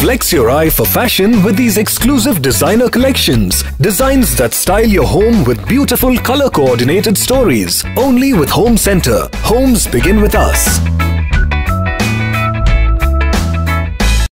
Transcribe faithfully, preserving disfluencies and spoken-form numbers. Flex your eye for fashion with these exclusive designer collections. Designs that style your home with beautiful color coordinated stories. Only with Home Centre. Homes begin with us.